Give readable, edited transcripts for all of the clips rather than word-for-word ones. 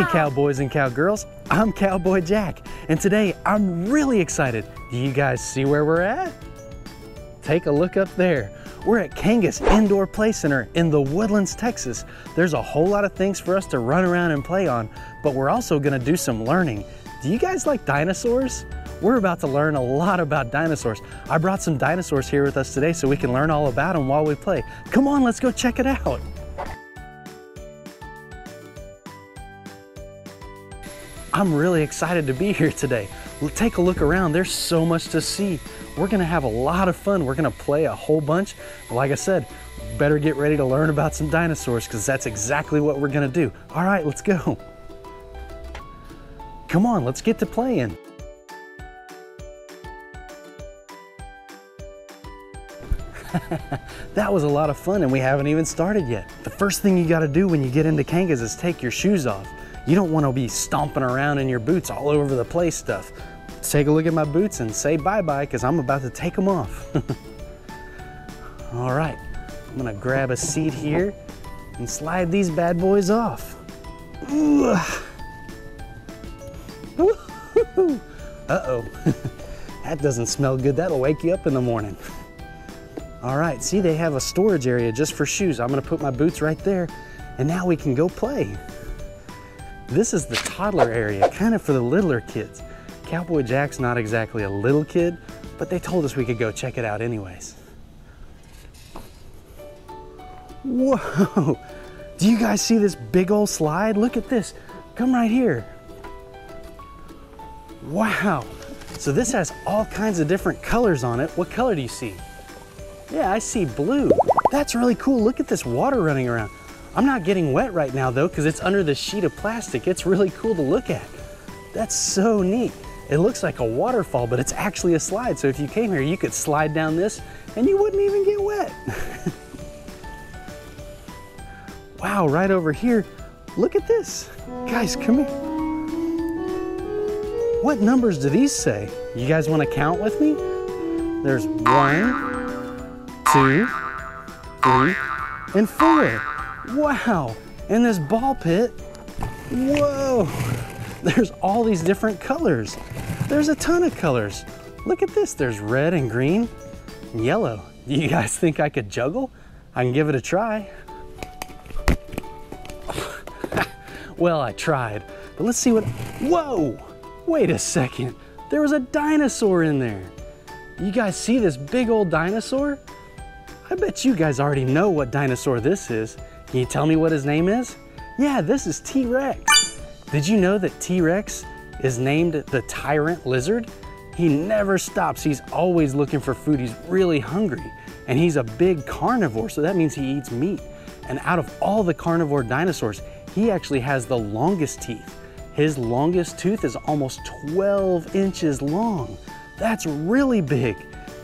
Howdy cowboys and cowgirls, I'm Cowboy Jack, and today I'm really excited. Do you guys see where we're at? Take a look up there. We're at Kanga's Indoor Play Center in The Woodlands, Texas. There's a whole lot of things for us to run around and play on, but we're also gonna do some learning. Do you guys like dinosaurs? We're about to learn a lot about dinosaurs. I brought some dinosaurs here with us today so we can learn all about them while we play. Come on, let's go check it out. I'm really excited to be here today. We'll take a look around. There's so much to see. We're gonna have a lot of fun. We're gonna play a whole bunch. Like I said, better get ready to learn about some dinosaurs because that's exactly what we're gonna do. All right, let's go. Come on, let's get to playing. That was a lot of fun and we haven't even started yet. The first thing you gotta do when you get into Kanga's is take your shoes off. You don't want to be stomping around in your boots all over the place stuff. Let's take a look at my boots and say bye-bye because I'm about to take them off. All right, I'm gonna grab a seat here and slide these bad boys off. Uh-oh, that doesn't smell good. That'll wake you up in the morning. All right, see, they have a storage area just for shoes. I'm gonna put my boots right there and now we can go play. This is the toddler area, kind of for the littler kids. Cowboy Jack's not exactly a little kid, but they told us we could go check it out anyways. Whoa, do you guys see this big old slide? Look at this, come right here. Wow, so this has all kinds of different colors on it. What color do you see? Yeah, I see blue. That's really cool, look at this water running around. I'm not getting wet right now though because it's under this sheet of plastic. It's really cool to look at. That's so neat. It looks like a waterfall, but it's actually a slide. So if you came here, you could slide down this and you wouldn't even get wet. Wow, right over here. Look at this. Guys, come here. What numbers do these say? You guys want to count with me? There's 1, 2, 3, and 4. Wow, and this ball pit, whoa, there's all these different colors. There's a ton of colors. Look at this, there's red and green and yellow. Do you guys think I could juggle? I can give it a try. Well, I tried, but let's see what, whoa, wait a second. There was a dinosaur in there. You guys see this big old dinosaur? I bet you guys already know what dinosaur this is. Can you tell me what his name is? Yeah, this is T-Rex. Did you know that T-Rex is named the Tyrant Lizard? He never stops. He's always looking for food. He's really hungry. And he's a big carnivore, so that means he eats meat. And out of all the carnivore dinosaurs, he actually has the longest teeth. His longest tooth is almost 12 inches long. That's really big.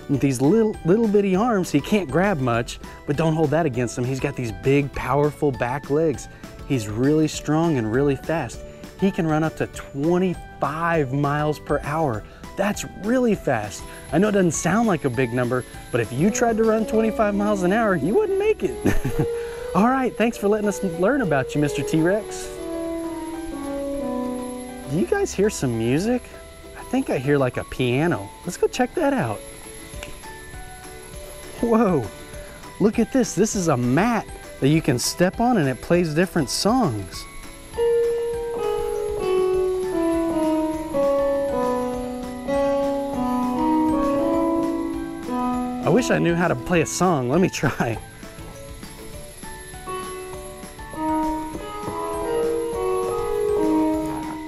With these little bitty arms, he can't grab much, but don't hold that against him. He's got these big, powerful back legs. He's really strong and really fast. He can run up to 25 miles per hour. That's really fast. I know it doesn't sound like a big number, but if you tried to run 25 miles an hour, you wouldn't make it. All right, thanks for letting us learn about you, Mr. T-Rex. Do you guys hear some music? I think I hear like a piano. Let's go check that out. Whoa, look at this. This is a mat that you can step on and it plays different songs. I wish I knew how to play a song. Let me try.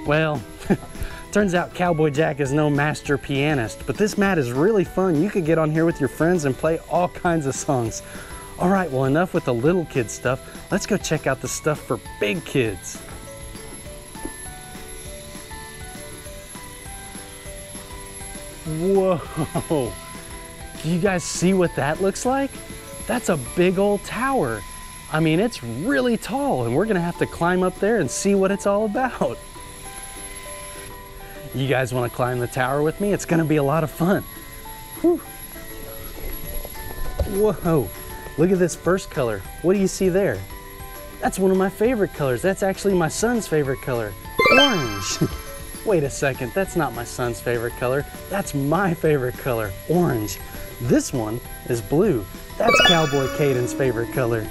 Well, turns out Cowboy Jack is no master pianist, but this mat is really fun. You could get on here with your friends and play all kinds of songs. All right, well, enough with the little kid stuff. Let's go check out the stuff for big kids. Whoa, do you guys see what that looks like? That's a big old tower. I mean, it's really tall and we're gonna have to climb up there and see what it's all about. You guys want to climb the tower with me? It's going to be a lot of fun. Whew. Whoa, look at this first color. What do you see there? That's one of my favorite colors. That's actually my son's favorite color, orange. Wait a second, that's not my son's favorite color. That's my favorite color, orange. This one is blue. That's Cowboy Caden's favorite color.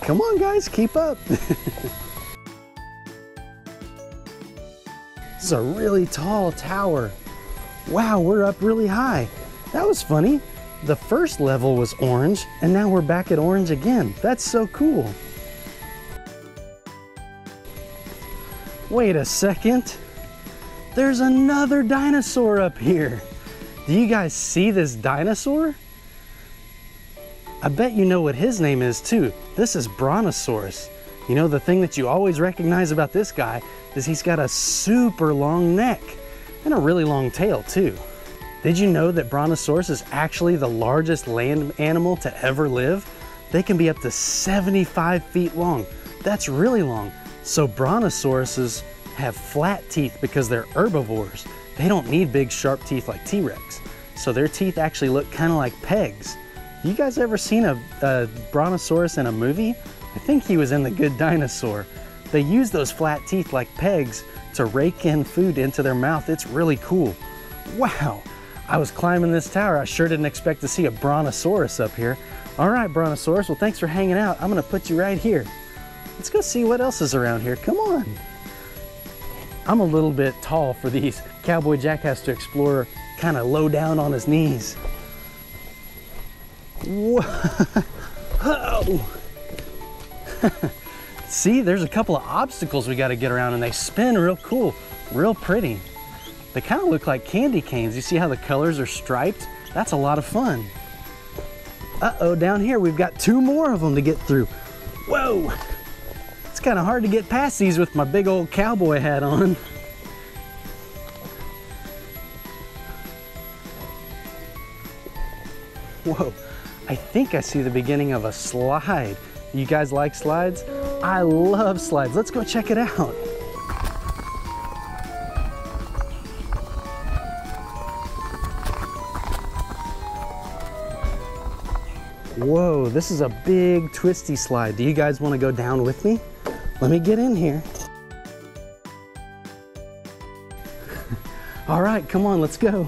Come on guys, keep up. This is a really tall tower. Wow, we're up really high. That was funny. The first level was orange, and now we're back at orange again. That's so cool. Wait a second. There's another dinosaur up here. Do you guys see this dinosaur? I bet you know what his name is too. This is Brontosaurus. You know, the thing that you always recognize about this guy is he's got a super long neck and a really long tail too. Did you know that Brontosaurus is actually the largest land animal to ever live? They can be up to 75 feet long. That's really long. So Brontosauruses have flat teeth because they're herbivores. They don't need big sharp teeth like T-Rex. So their teeth actually look kind of like pegs. You guys ever seen a Brontosaurus in a movie? I think he was in The Good Dinosaur. They use those flat teeth like pegs to rake in food into their mouth. It's really cool. Wow. I was climbing this tower. I sure didn't expect to see a Brontosaurus up here. All right, Brontosaurus, well, thanks for hanging out. I'm gonna put you right here. Let's go see what else is around here. Come on. I'm a little bit tall for these. Cowboy Jack has to explore kind of low down on his knees. Whoa. See, there's a couple of obstacles we gotta get around, and they spin real cool, real pretty. They kind of look like candy canes. You see how the colors are striped? That's a lot of fun. Uh-oh, down here we've got two more of them to get through. Whoa! It's kind of hard to get past these with my big old cowboy hat on. Whoa, I think I see the beginning of a slide. You guys like slides? I love slides. Let's go check it out. Whoa, this is a big twisty slide. Do you guys want to go down with me? Let me get in here. All right, come on, let's go.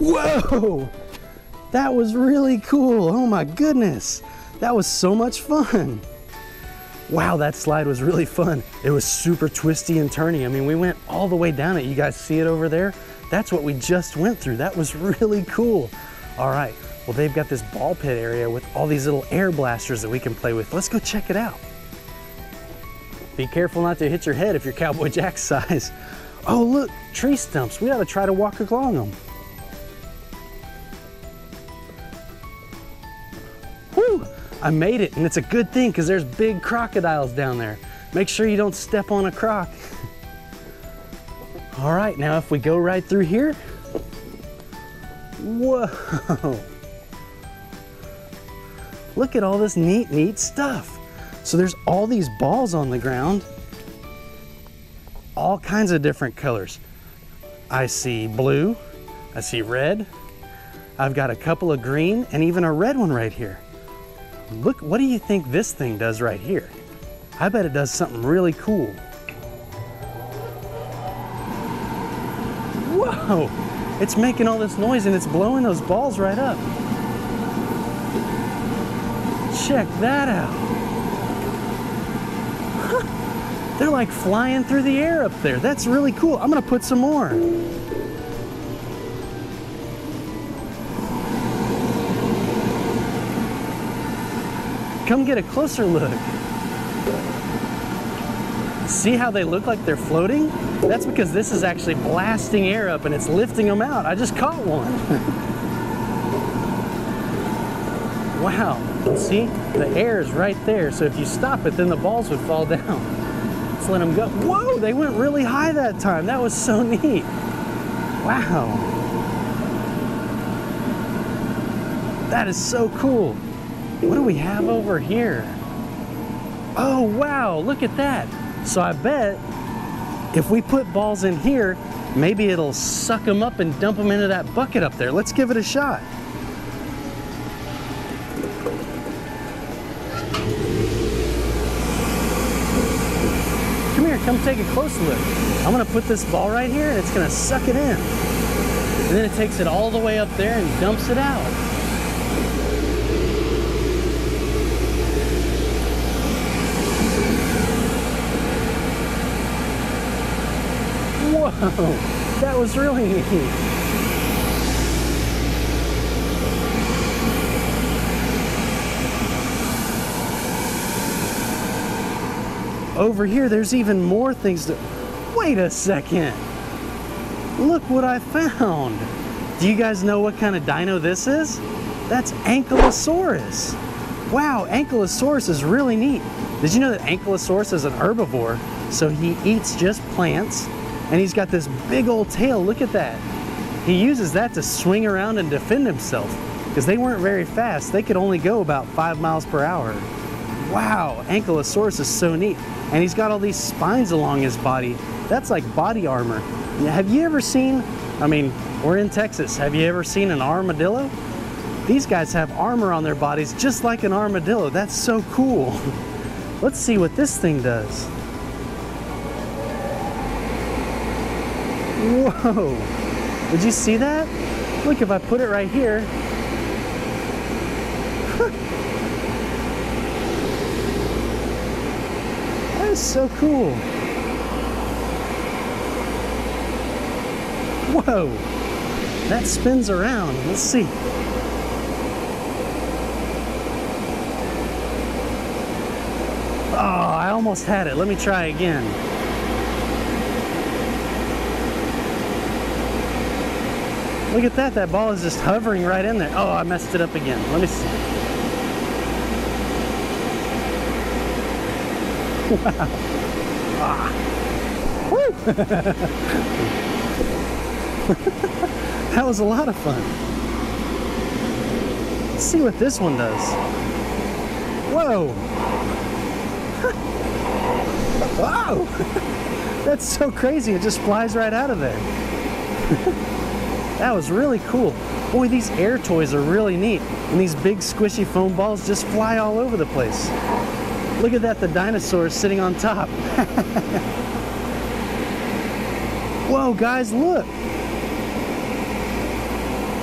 Whoa, that was really cool. Oh my goodness, that was so much fun. Wow, that slide was really fun. It was super twisty and turny. I mean, we went all the way down it. You guys see it over there? That's what we just went through. That was really cool. All right, well, they've got this ball pit area with all these little air blasters that we can play with. Let's go check it out. Be careful not to hit your head if you're Cowboy Jack's size. Oh, look, tree stumps. We ought to try to walk along them. I made it, and it's a good thing because there's big crocodiles down there. Make sure you don't step on a croc. All right, now if we go right through here. Whoa. Look at all this neat stuff. So there's all these balls on the ground, all kinds of different colors. I see blue, I see red. I've got a couple of green and even a red one right here. Look, what do you think this thing does right here? I bet it does something really cool. Whoa, it's making all this noise and it's blowing those balls right up. Check that out. Huh. They're like flying through the air up there. That's really cool. I'm gonna put some more. Come get a closer look. See how they look like they're floating? That's because this is actually blasting air up and it's lifting them out. I just caught one. Wow, see? The air is right there. So if you stop it, then the balls would fall down. Let's let them go. Whoa, they went really high that time. That was so neat. Wow. That is so cool. What do we have over here? Oh wow, look at that. So I bet if we put balls in here, maybe it'll suck them up and dump them into that bucket up there. Let's give it a shot. Come here, come take a close look. I'm gonna put this ball right here and it's gonna suck it in. And then it takes it all the way up there and dumps it out. Whoa, that was really neat. Over here, there's even more things to... Wait a second. Look what I found. Do you guys know what kind of dino this is? That's Ankylosaurus. Wow, Ankylosaurus is really neat. Did you know that Ankylosaurus is an herbivore? So he eats just plants, and he's got this big old tail. Look at that. He uses that to swing around and defend himself because they weren't very fast. They could only go about 5 miles per hour. Wow, Ankylosaurus is so neat. And he's got all these spines along his body. That's like body armor. Have you ever seen, I mean, we're in Texas. Have you ever seen an armadillo? These guys have armor on their bodies just like an armadillo. That's so cool. Let's see what this thing does. Whoa, did you see that? Look, if I put it right here. That is so cool. Whoa, that spins around. Let's see. Oh, I almost had it. Let me try again. Look at that. That ball is just hovering right in there. Oh, I messed it up again. Let me see. Wow. Ah. Woo. That was a lot of fun. Let's see what this one does. Whoa. Wow. That's so crazy. It just flies right out of there. That was really cool. Boy, these air toys are really neat. And these big squishy foam balls just fly all over the place. Look at that, the dinosaur is sitting on top. Whoa, guys, look.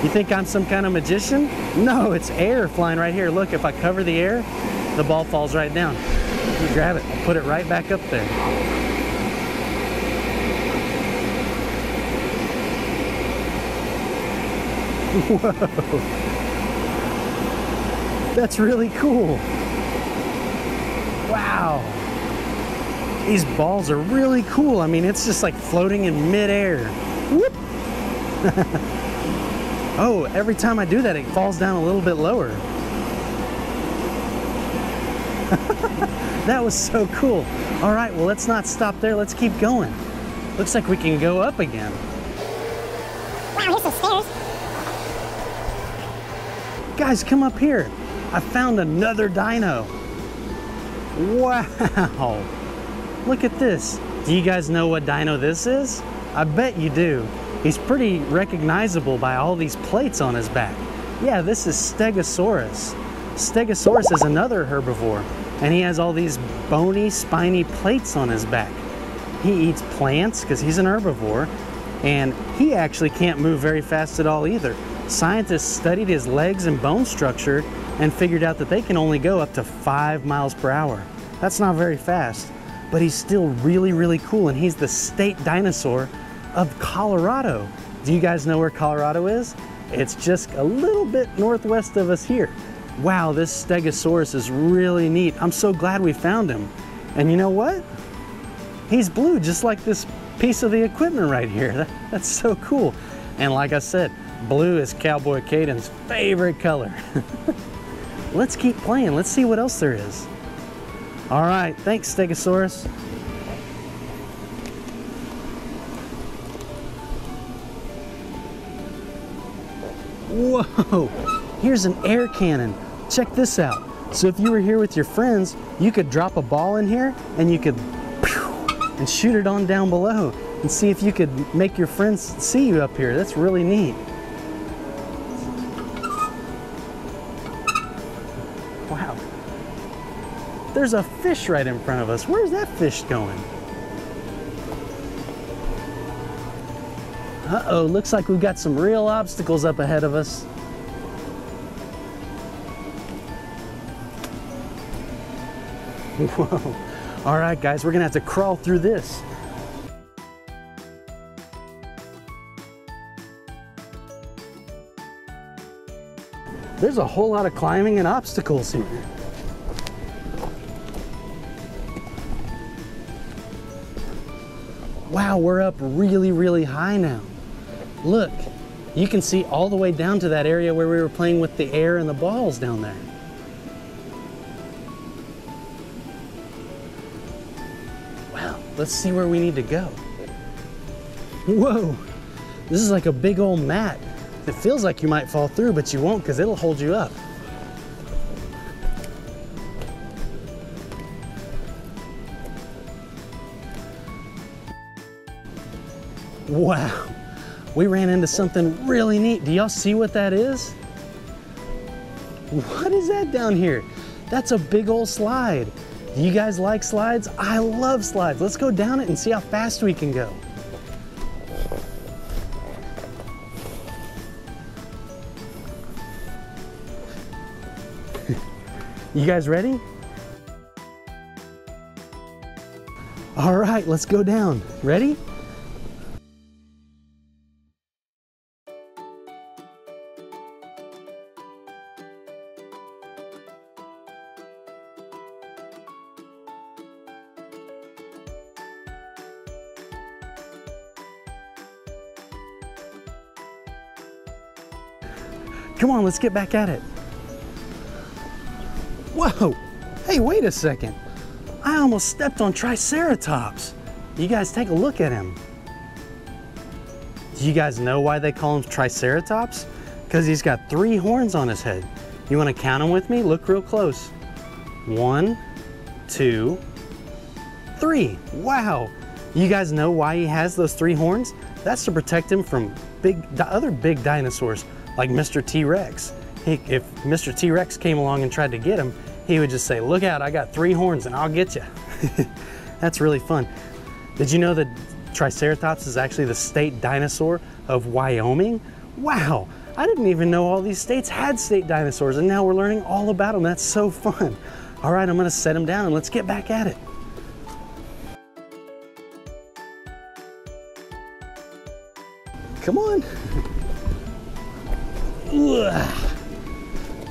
You think I'm some kind of magician? No, it's air flying right here. Look, if I cover the air, the ball falls right down. You grab it and put it right back up there. Whoa. That's really cool. Wow, these balls are really cool. I mean, it's just like floating in midair. Whoop. Oh, every time I do that, it falls down a little bit lower. That was so cool. All right, well, let's not stop there. Let's keep going. Looks like we can go up again. Wow, here's some stairs. Guys, come up here. I found another dino. Wow, look at this. Do you guys know what dino this is? I bet you do. He's pretty recognizable by all these plates on his back. Yeah, this is Stegosaurus. Stegosaurus is another herbivore, and he has all these bony, spiny plates on his back. He eats plants because he's an herbivore, and he actually can't move very fast at all either. Scientists studied his legs and bone structure and figured out that they can only go up to 5 miles per hour. That's not very fast, but he's still really, really cool, and he's the state dinosaur of Colorado. Do you guys know where Colorado is? It's just a little bit northwest of us here. Wow, this Stegosaurus is really neat. I'm so glad we found him. And you know what? He's blue, just like this piece of the equipment right here. That's so cool. And like I said, blue is Cowboy Caden's favorite color. Let's keep playing. Let's see what else there is. All right, thanks, Stegosaurus. Whoa, here's an air cannon. Check this out. So if you were here with your friends, you could drop a ball in here and you could and shoot it on down below and see if you could make your friends see you up here. That's really neat. Wow. There's a fish right in front of us. Where's that fish going? Uh-oh, looks like we've got some real obstacles up ahead of us. Whoa. All right, guys, we're gonna have to crawl through this. There's a whole lot of climbing and obstacles here. Wow, we're up really, really high now. Look, you can see all the way down to that area where we were playing with the air and the balls down there. Wow, let's see where we need to go. Whoa, this is like a big old mat. It feels like you might fall through, but you won't because it'll hold you up. Wow, we ran into something really neat. Do y'all see what that is? What is that down here? That's a big old slide. Do you guys like slides? I love slides. Let's go down it and see how fast we can go. You guys ready? All right, let's go down. Ready? Come on, let's get back at it. Whoa, hey, wait a second. I almost stepped on Triceratops. You guys take a look at him. Do you guys know why they call him Triceratops? Because he's got 3 horns on his head. You wanna count them with me? Look real close. 1, 2, 3. Wow. You guys know why he has those 3 horns? That's to protect him from other big dinosaurs like Mr. T-Rex. If Mr. T-Rex came along and tried to get him, he would just say, look out, I got 3 horns and I'll get you. That's really fun. Did you know that Triceratops is actually the state dinosaur of Wyoming? Wow, I didn't even know all these states had state dinosaurs, and now we're learning all about them. That's so fun. All right, I'm gonna set him down and let's get back at it. Come on. Ugh.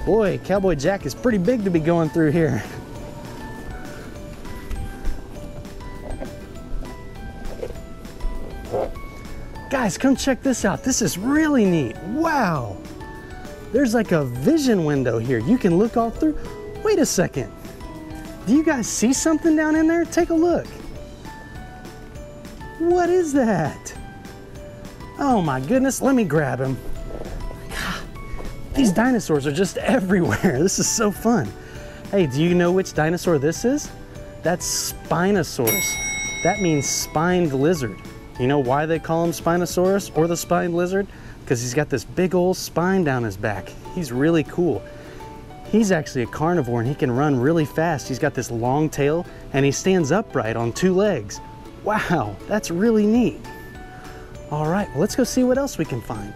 Boy, Cowboy Jack is pretty big to be going through here. Guys, come check this out. This is really neat. Wow. There's like a vision window here. You can look all through. Wait a second. Do you guys see something down in there? Take a look. What is that? Oh my goodness, let me grab him. These dinosaurs are just everywhere. This is so fun. Hey, do you know which dinosaur this is? That's Spinosaurus. That means spined lizard. You know why they call him Spinosaurus or the spined lizard? Because he's got this big old spine down his back. He's really cool. He's actually a carnivore and he can run really fast. He's got this long tail and he stands upright on 2 legs. Wow, that's really neat. All right, well, let's go see what else we can find.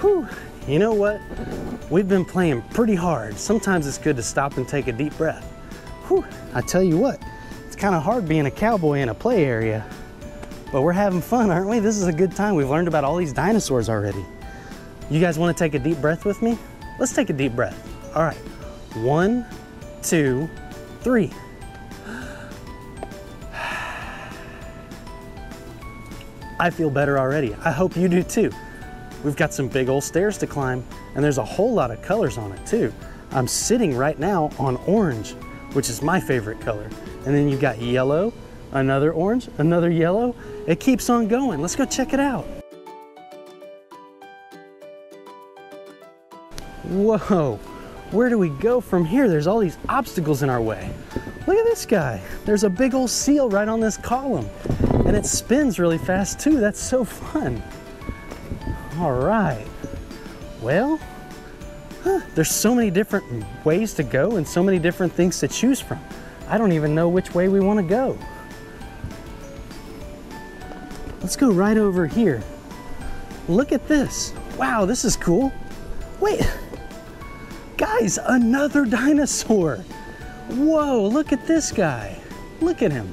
Whew. You know what? We've been playing pretty hard. Sometimes it's good to stop and take a deep breath. Whew. I tell you what, it's kind of hard being a cowboy in a play area, but we're having fun, aren't we? This is a good time. We've learned about all these dinosaurs already. You guys want to take a deep breath with me? Let's take a deep breath. All right. 1, 2, 3. I feel better already. I hope you do too. We've got some big old stairs to climb, and there's a whole lot of colors on it too. I'm sitting right now on orange, which is my favorite color. And then you've got yellow, another orange, another yellow. It keeps on going. Let's go check it out. Whoa, where do we go from here? There's all these obstacles in our way. Look at this guy. There's a big old seal right on this column. And it spins really fast too. That's so fun. All right. Well, there's so many different ways to go and so many different things to choose from. I don't even know which way we want to go. Let's go right over here. Look at this. Wow, this is cool. Wait, guys, another dinosaur. Whoa, look at this guy. Look at him.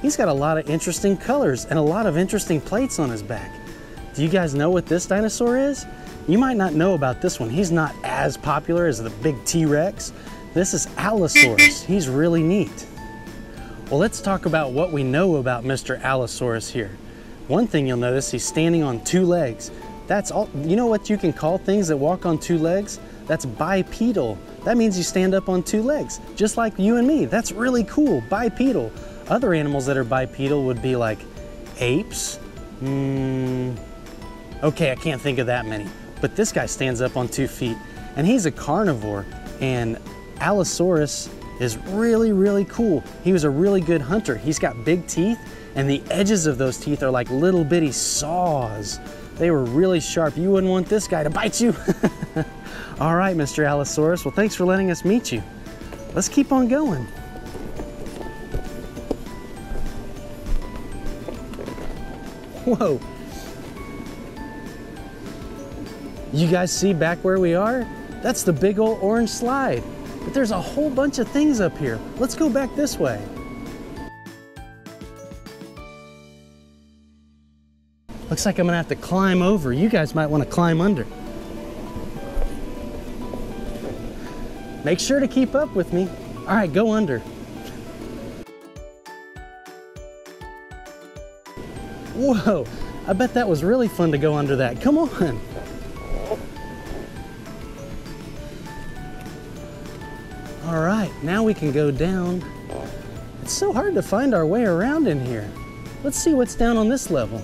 He's got a lot of interesting colors and a lot of interesting plates on his back. Do you guys know what this dinosaur is? You might not know about this one. He's not as popular as the big T-Rex. This is Allosaurus. He's really neat. Well, let's talk about what we know about Mr. Allosaurus here. One thing you'll notice, he's standing on two legs. That's all. You know what you can call things that walk on two legs? That's bipedal. That means you stand up on two legs, just like you and me. That's really cool, bipedal. Other animals that are bipedal would be like apes. Okay, I can't think of that many. But this guy stands up on 2 feet, and he's a carnivore. And Allosaurus is really, really cool. He was a really good hunter. He's got big teeth, and the edges of those teeth are like little bitty saws. They were really sharp. You wouldn't want this guy to bite you. All right, Mr. Allosaurus. Well, thanks for letting us meet you. Let's keep on going. Whoa. You guys see back where we are? That's the big old orange slide. But there's a whole bunch of things up here. Let's go back this way. Looks like I'm gonna have to climb over. You guys might wanna climb under. Make sure to keep up with me. All right, go under. Whoa, I bet that was really fun to go under that. Come on. All right, now we can go down. It's so hard to find our way around in here. Let's see what's down on this level.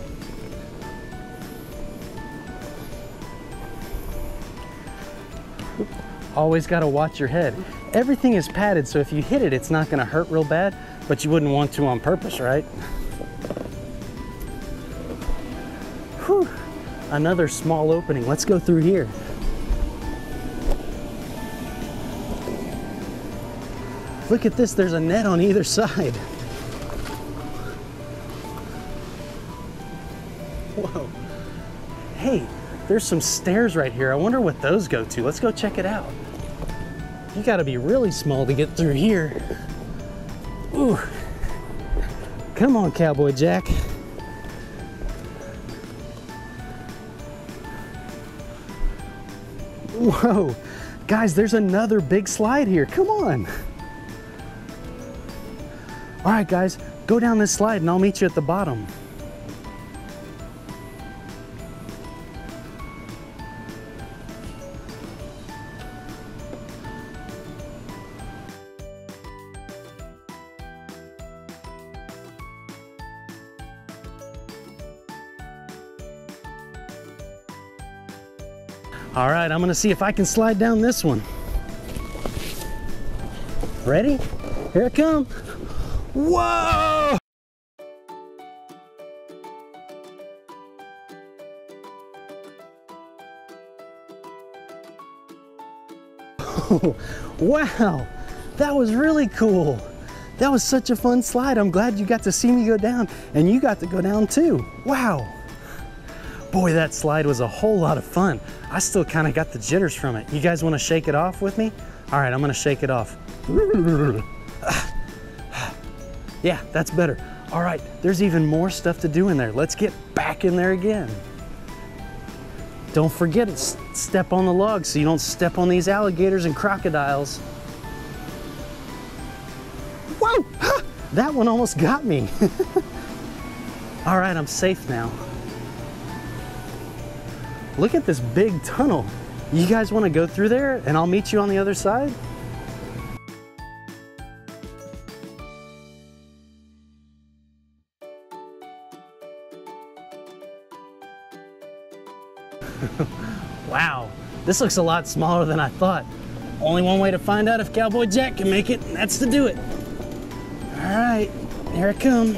Always got to watch your head. Everything is padded, so if you hit it, it's not going to hurt real bad, but you wouldn't want to on purpose, right? Whew. Another small opening. Let's go through here. Look at this. There's a net on either side. Whoa. Hey, there's some stairs right here. I wonder what those go to. Let's go check it out. You gotta be really small to get through here. Ooh. Come on, Cowboy Jack. Whoa. Guys, there's another big slide here. Come on. All right, guys, go down this slide and I'll meet you at the bottom. All right, I'm gonna see if I can slide down this one. Ready? Here I come. Whoa! Wow, that was really cool. That was such a fun slide. I'm glad you got to see me go down, and you got to go down too. Wow. Boy, that slide was a whole lot of fun. I still kind of got the jitters from it. You guys want to shake it off with me? All right, I'm going to shake it off. Yeah, that's better. All right, there's even more stuff to do in there. Let's get back in there again. Don't forget to step on the log so you don't step on these alligators and crocodiles. Whoa, that one almost got me. All right, I'm safe now. Look at this big tunnel. You guys want to go through there and I'll meet you on the other side? Wow, This looks a lot smaller than I thought. Only one way to find out if Cowboy Jack can make it, and that's to do it. All right, here I come.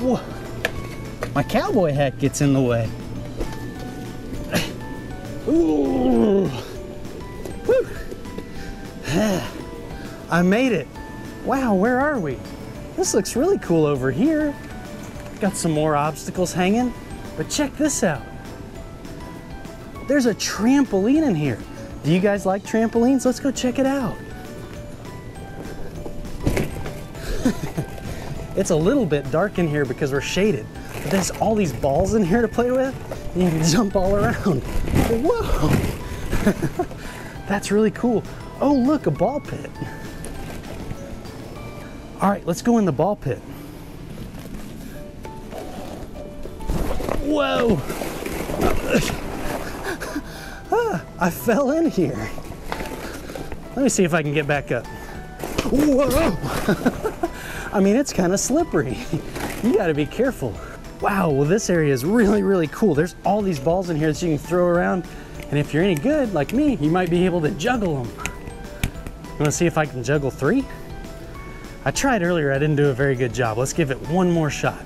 Whoa. My cowboy hat gets in the way. Ooh. Whew. I made it. Wow, where are we? This looks really cool over here. Got some more obstacles hanging, but check this out. There's a trampoline in here. Do you guys like trampolines? Let's go check it out. It's a little bit dark in here because we're shaded. But there's all these balls in here to play with. And you can jump all around. Whoa! That's really cool. Oh, look, a ball pit. All right, let's go in the ball pit. Whoa! Ah, I fell in here. Let me see if I can get back up. Whoa! I mean, it's kind of slippery. You gotta be careful. Wow, well this area is really, really cool. There's all these balls in here that you can throw around. And if you're any good, like me, you might be able to juggle them. You wanna see if I can juggle three? I tried earlier, I didn't do a very good job. Let's give it one more shot.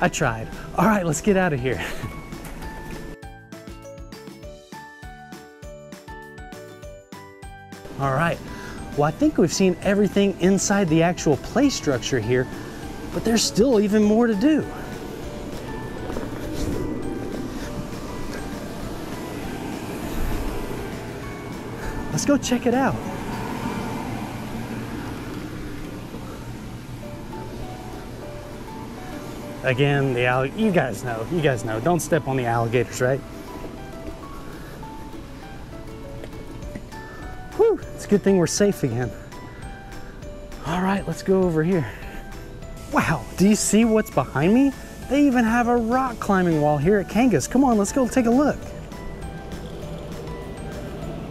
I tried. All right, let's get out of here. All right, well I think we've seen everything inside the actual play structure here, but there's still even more to do. Let's go check it out. Again, the you guys know, don't step on the alligators, right? Whew, it's a good thing we're safe again. All right, let's go over here. Wow, do you see what's behind me? They even have a rock climbing wall here at Kanga's. Come on, let's go take a look.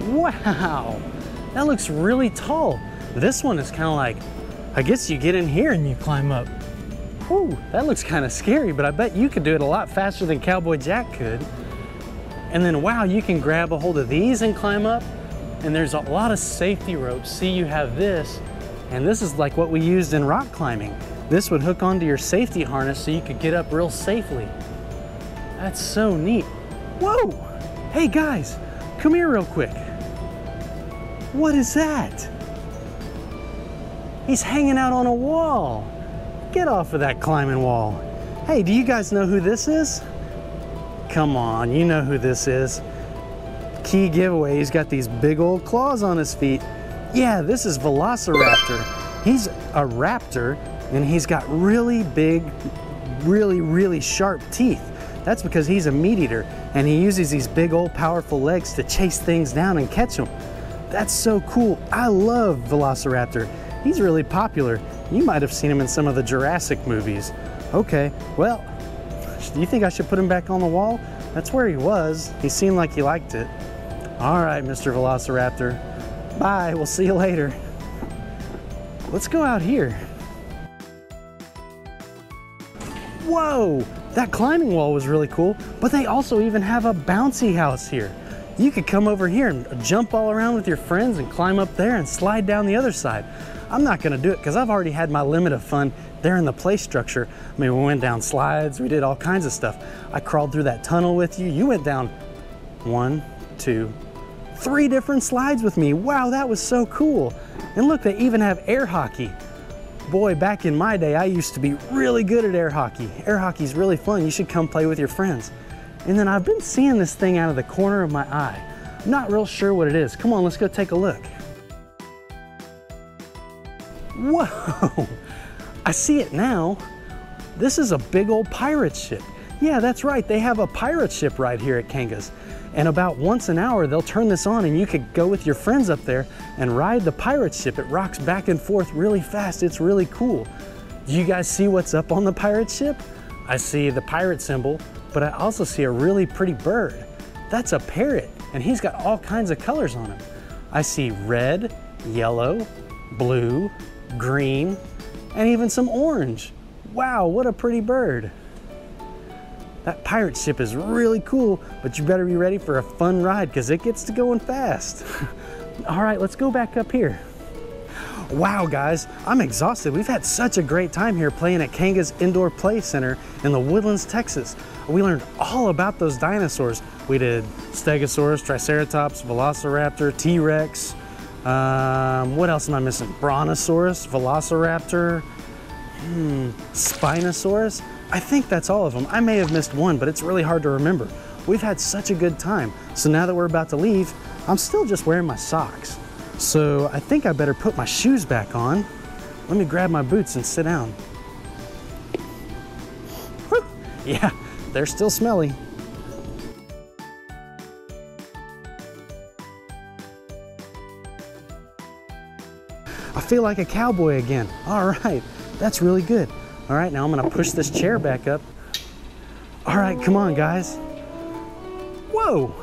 Wow, that looks really tall. This one is kind of like, I guess you get in here and you climb up. Whew, that looks kind of scary, but I bet you could do it a lot faster than Cowboy Jack could. And then, wow, you can grab a hold of these and climb up. And there's a lot of safety ropes. See, you have this, and this is like what we used in rock climbing. This would hook onto your safety harness so you could get up real safely. That's so neat. Whoa! Hey guys, come here real quick. What is that? He's hanging out on a wall. Get off of that climbing wall. Hey, do you guys know who this is? Come on, you know who this is. Key giveaway, he's got these big old claws on his feet. Yeah, this is Velociraptor. He's a raptor and he's got really big, really, really sharp teeth. That's because he's a meat eater and he uses these big old powerful legs to chase things down and catch them. That's so cool. I love Velociraptor. He's really popular. You might have seen him in some of the Jurassic movies. Okay, well, do you think I should put him back on the wall? That's where he was. He seemed like he liked it. All right, Mr. Velociraptor. Bye, we'll see you later. Let's go out here. Whoa, that climbing wall was really cool, but they also even have a bouncy house here. You could come over here and jump all around with your friends and climb up there and slide down the other side. I'm not gonna do it because I've already had my limit of fun there in the play structure. I mean, we went down slides, we did all kinds of stuff. I crawled through that tunnel with you. You went down 1, 2, 3 different slides with me. Wow, that was so cool. And look, they even have air hockey. Boy, back in my day, I used to be really good at air hockey. Air hockey's really fun. You should come play with your friends. And then I've been seeing this thing out of the corner of my eye. I'm not real sure what it is. Come on, let's go take a look. Whoa, I see it now. This is a big old pirate ship. Yeah, that's right, they have a pirate ship right here at Kanga's. And about once an hour, they'll turn this on and you could go with your friends up there and ride the pirate ship. It rocks back and forth really fast. It's really cool. Do you guys see what's up on the pirate ship? I see the pirate symbol, but I also see a really pretty bird. That's a parrot, and he's got all kinds of colors on him. I see red, yellow, blue, green, and even some orange. Wow, what a pretty bird. That pirate ship is really cool, but you better be ready for a fun ride because it gets to going fast. All right, let's go back up here. Wow guys, I'm exhausted. We've had such a great time here playing at Kanga's Indoor Play Center in the Woodlands, Texas. We learned all about those dinosaurs. We did Stegosaurus, Triceratops, Velociraptor, T-Rex. What else am I missing? Brontosaurus, Velociraptor, Spinosaurus. I think that's all of them. I may have missed one, but it's really hard to remember. We've had such a good time. So now that we're about to leave, I'm still just wearing my socks. So I think I better put my shoes back on. Let me grab my boots and sit down. Whew. Yeah, they're still smelly. I feel like a cowboy again. All right, that's really good. All right, now I'm gonna push this chair back up. All right, come on guys. Whoa,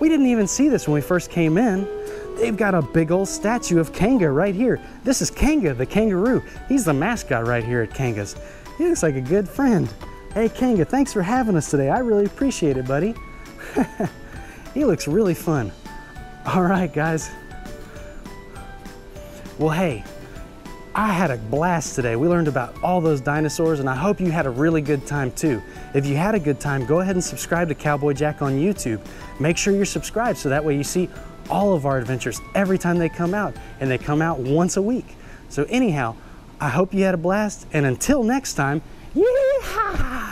we didn't even see this when we first came in. They've got a big old statue of Kanga right here. This is Kanga, the kangaroo. He's the mascot right here at Kanga's. He looks like a good friend. Hey Kanga, thanks for having us today. I really appreciate it, buddy. He looks really fun. All right, guys. Well, hey, I had a blast today. We learned about all those dinosaurs, and I hope you had a really good time too. If you had a good time, go ahead and subscribe to Cowboy Jack on YouTube. Make sure you're subscribed so that way you see all of our adventures every time they come out, and they come out once a week. So anyhow, I hope you had a blast, and until next time, yee-haw!